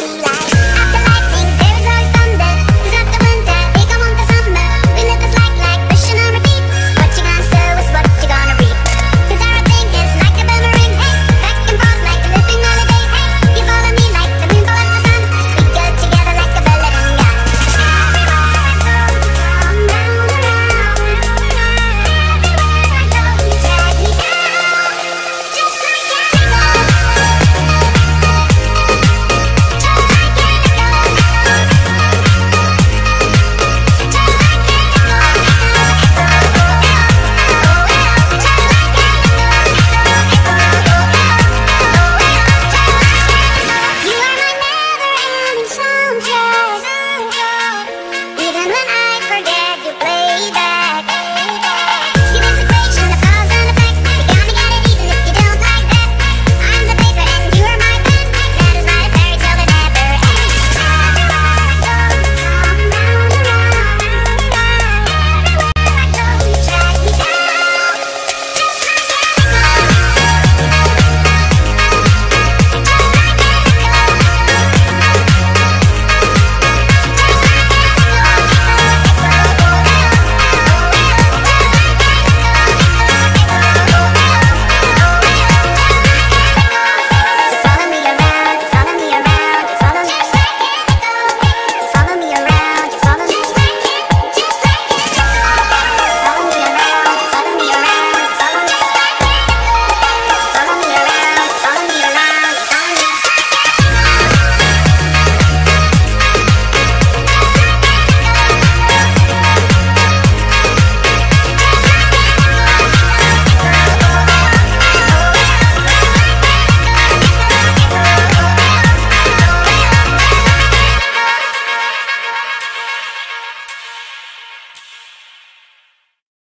every